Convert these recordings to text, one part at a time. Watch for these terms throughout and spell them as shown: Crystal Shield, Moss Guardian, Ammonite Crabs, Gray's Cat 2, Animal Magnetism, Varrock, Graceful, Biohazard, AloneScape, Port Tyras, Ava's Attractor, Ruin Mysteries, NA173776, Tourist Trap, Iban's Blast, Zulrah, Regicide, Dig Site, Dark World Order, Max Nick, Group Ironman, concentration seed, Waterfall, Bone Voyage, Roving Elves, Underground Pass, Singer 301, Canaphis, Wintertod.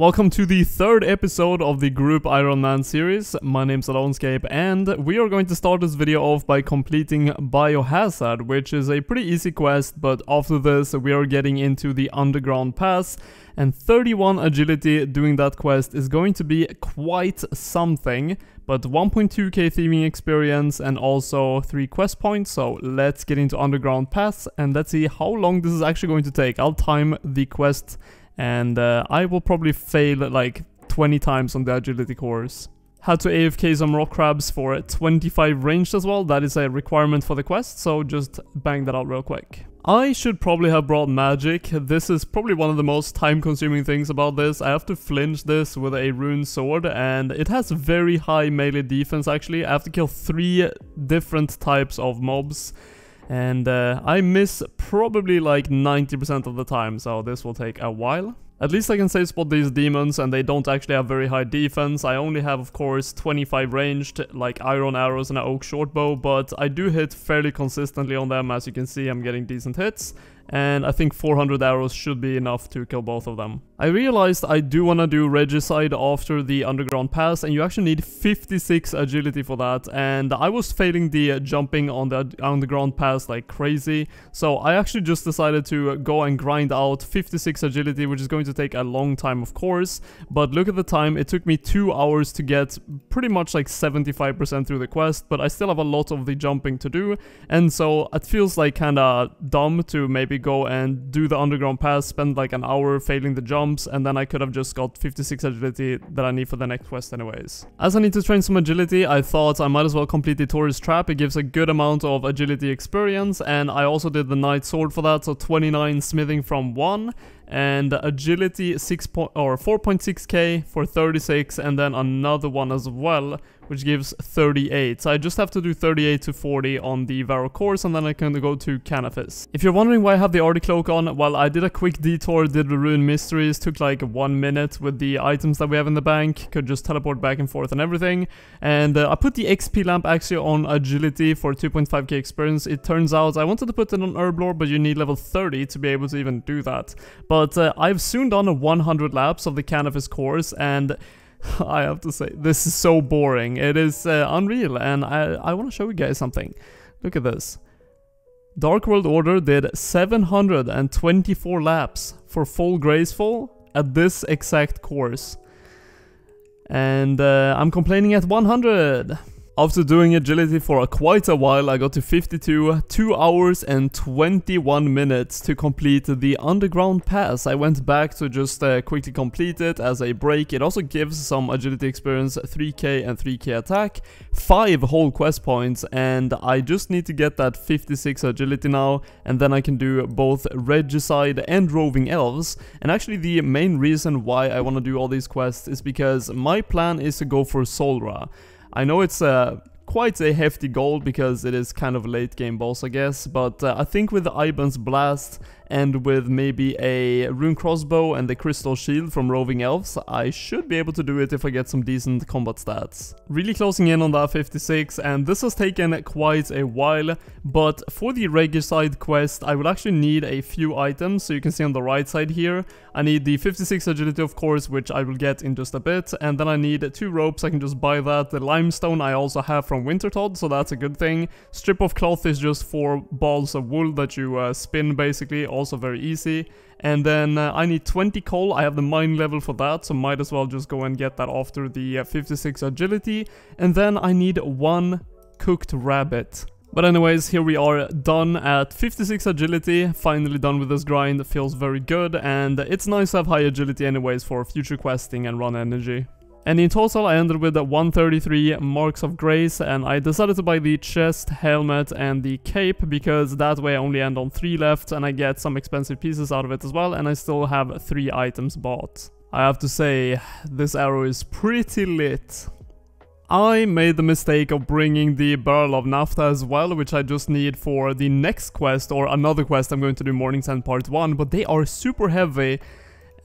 Welcome to the third episode of the Group Iron Man series. My name's AloneScape and we are going to start this video off by completing Biohazard, which is a pretty easy quest, but after this we are getting into the Underground Pass, and 31 agility doing that quest is going to be quite something, but 1.2k thieving experience and also 3 quest points, so let's get into Underground Pass and let's see how long this is actually going to take. I'll time the quest and I will probably fail like 20 times on the agility course. Had to AFK some rock crabs for 25 ranged as well. That is a requirement for the quest, so just bang that out real quick. I should probably have brought magic. This is probably one of the most time-consuming things about this. I have to flinch this with a rune sword, and it has very high melee defense actually. I have to kill 3 different types of mobs. And I miss probably like 90% of the time, so this will take a while. At least I can safe spot these demons, and they don't actually have very high defense. I only have, of course, 25 ranged, like iron arrows and an oak shortbow, but I do hit fairly consistently on them. As you can see, I'm getting decent hits, and I think 400 arrows should be enough to kill both of them. I realized I do want to do Regicide after the Underground Pass, and you actually need 56 agility for that, and I was failing the jumping on the Underground Pass like crazy, so I actually just decided to go and grind out 56 agility, which is going to take a long time of course, but look at the time. It took me 2 hours to get pretty much like 75% through the quest, but I still have a lot of the jumping to do, and so it feels like kinda dumb to maybe go and do the Underground Pass, spend like an hour failing the jumps, and then I could have just got 56 agility that I need for the next quest anyways. As I need to train some agility, I thought I might as well complete the Tourist Trap. It gives a good amount of agility experience, and I also did the Knight Sword for that, so 29 smithing from 1, and agility 4.6k for 36, and then another one as well, which gives 38. So I just have to do 38 to 40 on the Varrock course, and then I can go to Canaphis. If you're wondering why I have the Arty Cloak on, well, I did a quick detour, did the Ruin Mysteries, took like 1 minute with the items that we have in the bank, could just teleport back and forth and everything, and I put the XP lamp actually on agility for 2.5k experience. It turns out I wanted to put it on Herblore, but you need level 30 to be able to even do that. But I've soon done a 100 laps of the Canaphis course, and I have to say, this is so boring. It is unreal, and I want to show you guys something. Look at this. Dark World Order did 724 laps for full Graceful at this exact course. And I'm complaining at 100. After doing agility for quite a while, I got to 52, 2 hours and 21 minutes to complete the Underground Pass. I went back to just quickly complete it as a break. It also gives some agility experience, 3k and 3k attack, 5 whole quest points, and I just need to get that 56 agility now, and then I can do both Regicide and Roving Elves. And actually the main reason why I want to do all these quests is because my plan is to go for Zulrah. I know it's quite a hefty goal because it is kind of a late game boss, I guess, but I think with the Iban's Blast and with maybe a rune crossbow and the Crystal Shield from Roving Elves, I should be able to do it if I get some decent combat stats. Really closing in on that 56, and this has taken quite a while, but for the Regicide quest I will actually need a few items. So you can see on the right side here, I need the 56 agility of course, which I will get in just a bit, and then I need 2 ropes, I can just buy that. The limestone I also have from Wintertod, so that's a good thing. Strip of cloth is just 4 balls of wool that you spin basically, also very easy. And then I need 20 coal. I have the mine level for that, so might as well just go and get that after the 56 agility. And then I need 1 cooked rabbit. But anyways, here we are done at 56 agility, finally done with this grind. It feels very good, and it's nice to have high agility anyways for future questing and run energy. And in total I ended with 133 marks of grace, and I decided to buy the chest, helmet and the cape, because that way I only end on 3 left and I get some expensive pieces out of it as well, and I still have 3 items bought. I have to say, this arrow is pretty lit. I made the mistake of bringing the barrel of naphtha as well, which I just need for the next quest, or another quest I'm going to do, Morning Sand Part 1, but they are super heavy.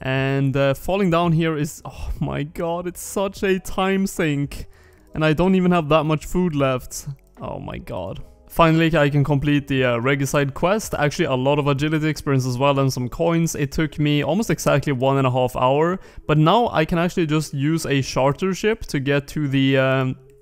And falling down here is, oh my god, it's such a time sink. And I don't even have that much food left. Oh my god. Finally, I can complete the Regicide quest. Actually, a lot of agility experience as well and some coins. It took me almost exactly 1.5 hours, but now I can actually just use a charter ship to get to the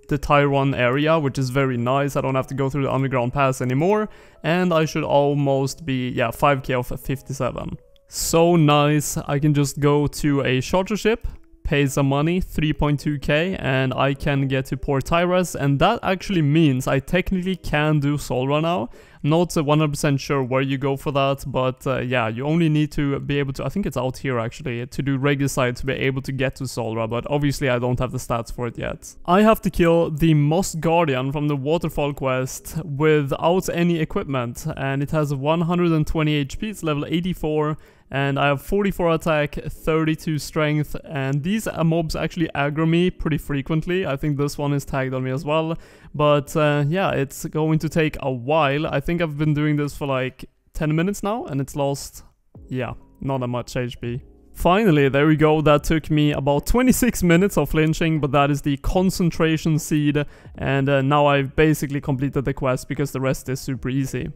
Tyron area, which is very nice. I don't have to go through the Underground Pass anymore, and I should almost be, yeah, 5k off 57. So nice. I can just go to a charter ship, pay some money, 3.2k, and I can get to Port Tyras, and that actually means I technically can do Zulrah now. Not 100% sure where you go for that, but yeah, you only need to be able to, I think it's out here actually, to do Regicide to be able to get to Zulrah, but obviously I don't have the stats for it yet. I have to kill the Moss Guardian from the Waterfall quest without any equipment, and it has 120 HP, it's level 84, and I have 44 attack, 32 strength, and these mobs actually aggro me pretty frequently. I think this one is tagged on me as well, but yeah, it's going to take a while. I think I've been doing this for like 10 minutes now, and it's lost, yeah, not that much HP. Finally, there we go. That took me about 26 minutes of lynching, but that is the concentration seed, and now I've basically completed the quest because the rest is super easy.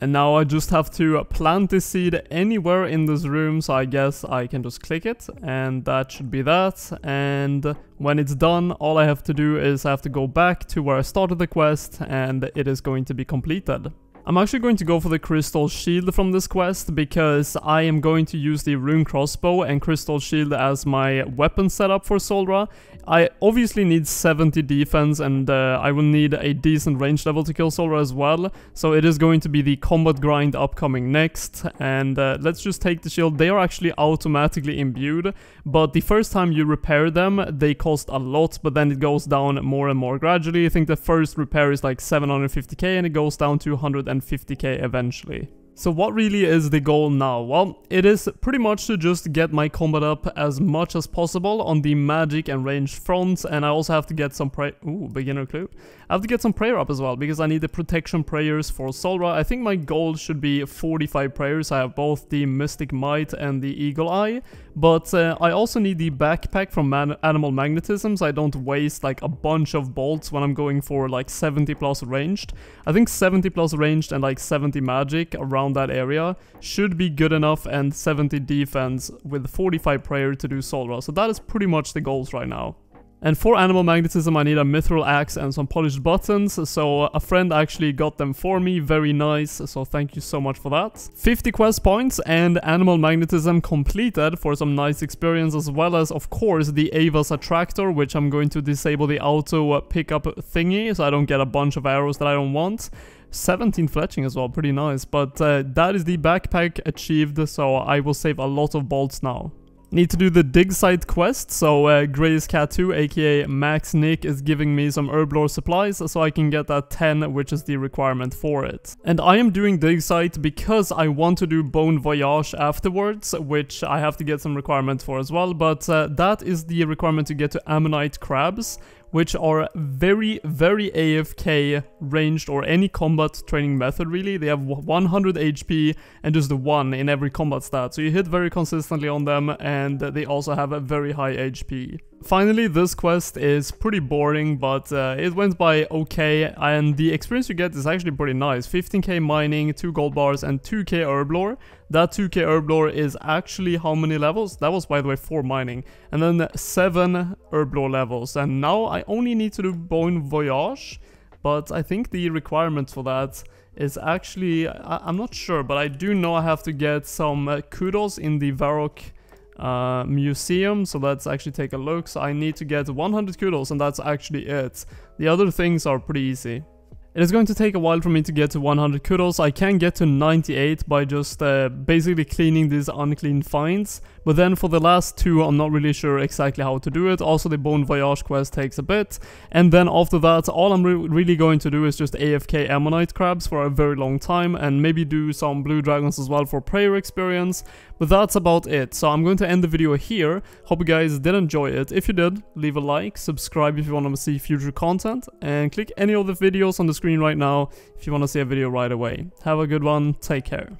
And now I just have to plant this seed anywhere in this room, so I guess I can just click it, and that should be that. And when it's done, all I have to do is I have to go back to where I started the quest, and it is going to be completed. I'm actually going to go for the Crystal Shield from this quest because I am going to use the Rune Crossbow and Crystal Shield as my weapon setup for Zulrah. I obviously need 70 defense, and I will need a decent range level to kill Zulrah as well. So it is going to be the combat grind upcoming next. And let's just take the shield. They are actually automatically imbued, but the first time you repair them, they cost a lot, but then it goes down more and more gradually. I think the first repair is like 750k, and it goes down to 150k eventually. So what really is the goal now? Well, it is pretty much to just get my combat up as much as possible on the magic and range fronts, and I also have to get some prayer. Ooh, beginner clue. I have to get some prayer up as well because I need the protection prayers for Zulrah. I think my goal should be 45 prayers. I have both the Mystic Might and the Eagle Eye, but I also need the backpack from Animal Magnetism, so I don't waste like a bunch of bolts when I'm going for like 70 plus ranged. I think 70 plus ranged and like 70 magic around that area should be good enough, and 70 defense with 45 prayer to do Zulrah. So that is pretty much the goals right now. And for Animal Magnetism, I need a mithril axe and some polished buttons, so a friend actually got them for me, very nice, so thank you so much for that. 50 quest points and Animal Magnetism completed for some nice experience, as well as, of course, the Ava's Attractor, which I'm going to disable the auto pickup thingy, so I don't get a bunch of arrows that I don't want. 17 fletching as well, pretty nice, but that is the backpack achieved, so I will save a lot of bolts now. Need to do the Dig Site quest, so Gray's Cat 2, aka Max Nick, is giving me some herblore supplies, so I can get that 10, which is the requirement for it. And I am doing Dig Site because I want to do Bone Voyage afterwards, which I have to get some requirements for as well, but that is the requirement to get to Ammonite Crabs, which are very, very AFK ranged or any combat training method really. They have 100 HP and just 1 in every combat stat. So you hit very consistently on them, and they also have a very high HP. Finally, this quest is pretty boring, but it went by okay, and the experience you get is actually pretty nice. 15k mining, 2 gold bars, and 2k herblore. That 2k herblore is actually how many levels? That was, by the way, 4 mining, and then 7 herblore levels. And now I only need to do Bone Voyage, but I think the requirement for that is actually, I'm not sure, but I do know I have to get some kudos in the Varrock museum, so let's actually take a look. So I need to get 100 kudos, and that's actually it. The other things are pretty easy. It is going to take a while for me to get to 100 kudos. I can get to 98 by just basically cleaning these unclean finds, but then for the last 2 I'm not really sure exactly how to do it. Also, the Bone Voyage quest takes a bit, and then after that all I'm really going to do is just AFK Ammonite Crabs for a very long time, and maybe do some blue dragons as well for prayer experience, but that's about it. So I'm going to end the video here. Hope you guys did enjoy it. If you did, leave a like, subscribe if you want to see future content, and click any of the videos on the screen right now if you want to see a video right away. Have a good one, take care.